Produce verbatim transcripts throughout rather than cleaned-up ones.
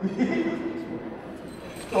Sorry. Okay. Ta-da.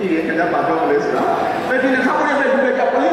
Dia kena bawa oleh sebab. Tapi nak kamu yang berjumpa kapal.